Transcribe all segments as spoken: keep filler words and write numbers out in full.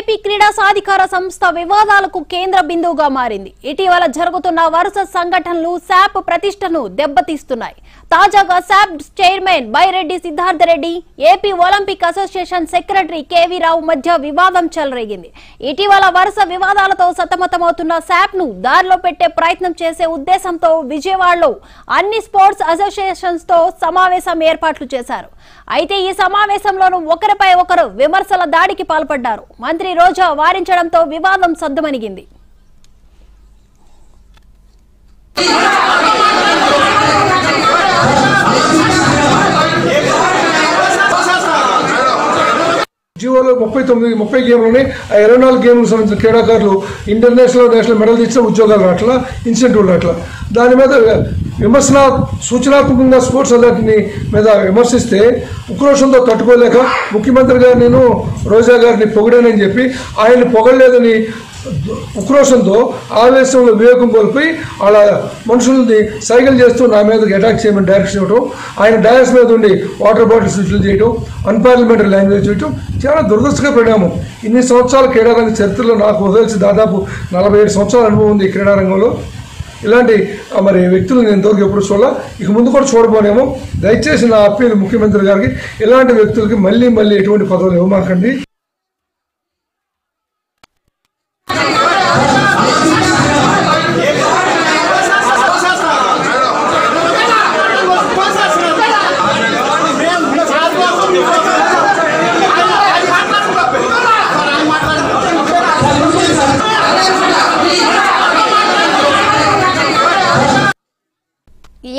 AP క్రీడా సాధికార సంస్థ వివాదాలకు కేంద్ర బిందువుగా మారింది. ఇటీవల జరుగుతున్న వరుస సంఘటనలు శాప్ ప్రతిష్టను దెబ్బతీస్తున్నాయి. తాజాగా SAAP chairman Byreddy Siddhartha Reddy, AP Olympic association secretary KV Rao మధ్య వివాదం చెలరేగింది. ఇటీవల వరుస వివాదాలతో సతమతమవుతున్న శాప్ ను దారిలో పెట్టే ప్రయత్నం చేసే ఉద్దేశంతో విజయవాడలో అన్ని స్పోర్ట్స్ అసోసియేషన్స్ తో సమావేశం ఏర్పాట్లు చేశారు. అయితే ఈ సమావేశంలోనూ ఒకరిపై ఒకరు విమర్శల దాడికి పాల్పడ్డారు. మంత్రి రోజా వారించడంతో వివాదం సద్దుమణిగింది. జీవోలో ముప్పై తొమ్మిది ముప్పై గేమ్లోనే ఆ ఇరవై నాలుగు గేమ్లకు సంబంధించిన క్రీడాకారులు ఇంటర్నేషనల్ నేషనల్ మెడల్ తెచ్చిన ఉద్యోగాలు రాట్లా, ఇన్సెంటివ్ రాట్లా. దాని మీద విమర్శన సూచనాత్మకంగా స్పోర్ట్స్ అథారిటీని మీద విమర్శిస్తే ఉక్రోషంతో తట్టుకోలేక ముఖ్యమంత్రి గారు నేను రోజా గారిని పొగిడానని చెప్పి ఆయన పొగడలేదని ఉక్రోషంతో ఆవేశంలో వివేకం కోల్పోయి అలా మనుషులని సైకిల్ చేస్తూ నా మీదకి అటాక్ చేయమని డైరెక్షన్ ఇవ్వడం, ఆయన డయాస్ మీద ఉండి వాటర్ బాటిల్స్ రిలీజ్ చేయడం, అన్పార్లమెంటరీ లాంగ్వేజ్ చేయడం చాలా దురదృష్టకర పరిణామం. ఇన్ని సంవత్సరాల క్రీడారంగ చరిత్రలో నాకు వదిలిసి దాదాపు నలభై ఏడు సంవత్సరాల అనుభవం ఉంది క్రీడారంగంలో. ఇలాంటి మరి వ్యక్తులు నేను ఇంతవరకు ఎప్పుడు చూడాల, ఇక ముందు కూడా చూడబోనేమో. దయచేసి నా అప్పీల్ ముఖ్యమంత్రి గారికి, ఇలాంటి వ్యక్తులకి మళ్ళీ మళ్ళీ ఎటువంటి పదవులు ఇవ్వమాకండి.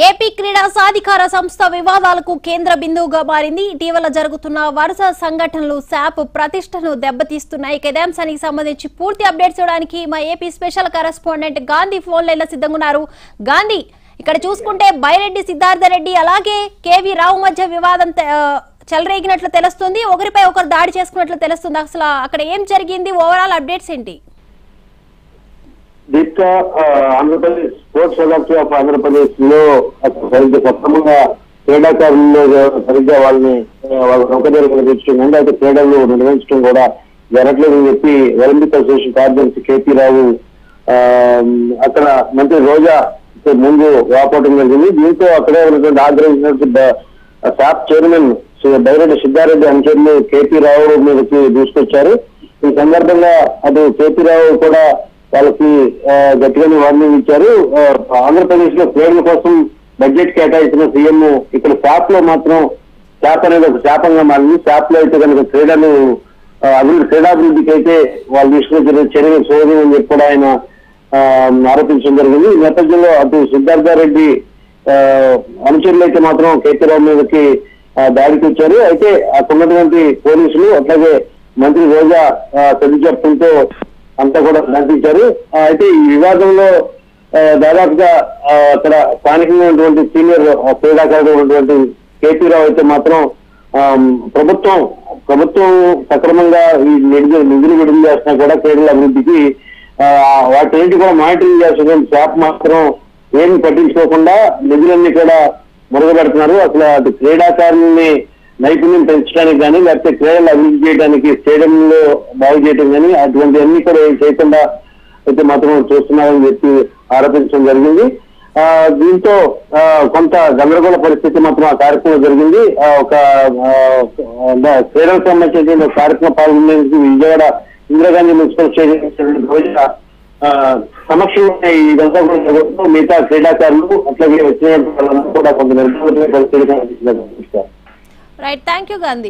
ఏపీ క్రీడా సాధికార సంస్థ వివాదాలకు కేంద్ర బిందువుగా మారింది. ఇటీవల జరుగుతున్న వరుస సంఘటనలు శాప్ ప్రతిష్టను దెబ్బతీస్తున్నాయి. కదాంశానికి సంబంధించి పూర్తి అప్డేట్స్ ఇవ్వడానికి మా AP special correspondent Gandhi phone లైన్లో సిద్ధంగా ఉన్నారు. గాంధీ, ఇక్కడ చూసుకుంటే బైరెడ్డి సిద్ధార్థ రెడ్డి అలాగే కేవీ రావు మధ్య వివాదం చెలరేగినట్లు తెలుస్తుంది. ఒకరిపై ఒకరు దాడి చేసుకున్నట్లు తెలుస్తుంది. అసలు అక్కడ ఏం జరిగింది, ఓవరాల్ అప్డేట్స్ ఏంటి? Deepta, Andhra Pradesh sports authority of Andhra Pradesh లో సరిగ్గా సక్రమంగా క్రీడాకారుల్లో సరిగ్గా వాళ్ళని వాళ్ళ సౌకర్యాలు నిర్వహించడం అండ్ అయితే క్రీడలు నిర్వహించడం కూడా జరగట్లేదని చెప్పి ఒలింపిక్ అసోసియేషన్ కార్యదర్శి కేపీ రావు అక్కడ మంత్రి రోజా ముందు వాపోవడం జరిగింది. దీంతో అక్కడే ఉన్నటువంటి ఆగ్రహించినటువంటి శాప్ చైర్మన్ బైరెడ్డి సిద్ధారెడ్డి అనుచరులు కేపీ రావు మీదకి దూసుకొచ్చారు. ఈ సందర్భంగా అటు కేపీ రావు కూడా వాళ్ళకి గట్టిగానే వార్నింగ్ ఇచ్చారు. ఆంధ్రప్రదేశ్ లో క్రీడల కోసం బడ్జెట్ కేటాయించిన సీఎం ఇక్కడ శాప్ లో మాత్రం శాప్ అనేది ఒక శాపంగా మారింది. శాప్ లో అయితే కనుక క్రీడలు అభివృద్ధి క్రీడాభివృద్ధికి అయితే వాళ్ళు తీసుకున్న చర్యలు సోదం అని చెప్పి కూడా ఆయన ఆరోపించడం జరిగింది. ఈ నేపథ్యంలో అటు సిద్ధార్థారెడ్డి అనుచరులు అయితే మాత్రం కేపీ రావు మీదకి దాడికి వచ్చారు. అయితే అక్కడున్నటువంటి పోలీసులు అట్లాగే మంత్రి రోజా సర్ది చెప్పడంతో అంతా కూడా ప్రకటించారు. అయితే ఈ వివాదంలో దాదాపుగా అక్కడ స్థానికంగా ఉన్నటువంటి సీనియర్ క్రీడాకారుడు ఉన్నటువంటి కేపీ రావు అయితే మాత్రం ప్రభుత్వం ప్రభుత్వం సక్రమంగా ఈ నిధులు నిధులు విడుదల చేస్తున్నా కూడా క్రీడల అభివృద్ధికి వాటిని కూడా మానిటరింగ్ చేస్తున్నటువంటి శాప్ మాత్రం ఏమి పట్టించుకోకుండా నిధులన్నీ కూడా మురుగుపెడుతున్నారు. అసలు అటు క్రీడాకారుల్ని నైపుణ్యం పెంచడానికి కానీ లేకపోతే క్రీడలు అభివృద్ధి చేయడానికి స్టేడియంలో బాగు చేయడం కానీ అటువంటి అన్ని కూడా చేయకుండా అయితే మాత్రం చూస్తున్నారని చెప్పి ఆరోపించడం జరిగింది. ఆ దీంతో కొంత గందరగోళ పరిస్థితి మాత్రం ఆ కార్యక్రమం జరిగింది. ఒక క్రీడలకు సంబంధించిన కార్యక్రమం పాల్గొనేందుకు విజయవాడ ఇందిరాగాంధీ మున్సిపల్ స్టేడియం రోజున సమక్షంలో ఇదంతా కూడా జరుగుతూ మిగతా క్రీడాకారులు అట్లాగే వచ్చిన వాళ్ళందరూ కూడా కొంత నిర్బంధ పరిస్థితి కనిపిస్తున్నారు. Right, thank you, Gandhi.